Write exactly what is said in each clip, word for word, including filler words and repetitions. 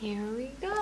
Here we go.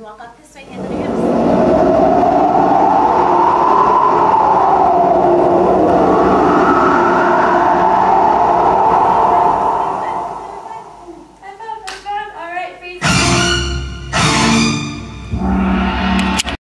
Walk up.